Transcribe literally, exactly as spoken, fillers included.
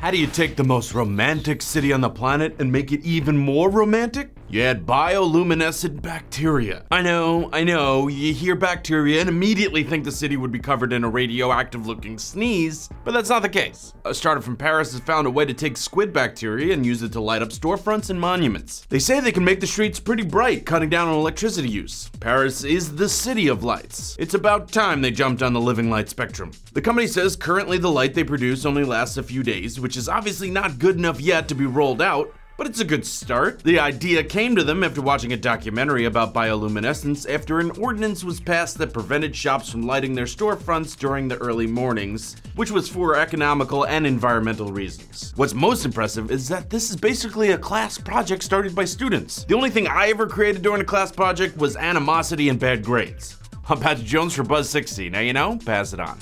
How do you take the most romantic city on the planet and make it even more romantic? You add bioluminescent bacteria. I know, I know, you hear bacteria and immediately think the city would be covered in a radioactive looking sneeze, but that's not the case. A startup from Paris has found a way to take squid bacteria and use it to light up storefronts and monuments. They say they can make the streets pretty bright, cutting down on electricity use. Paris is the city of lights. It's about time they jumped on the living light spectrum. The company says currently the light they produce only lasts a few days, which is obviously not good enough yet to be rolled out, but it's a good start. The idea came to them after watching a documentary about bioluminescence after an ordinance was passed that prevented shops from lighting their storefronts during the early mornings, which was for economical and environmental reasons. What's most impressive is that this is basically a class project started by students. The only thing I ever created during a class project was animosity and bad grades. I'm Patrick Jones for Buzz sixty. Now you know, pass it on.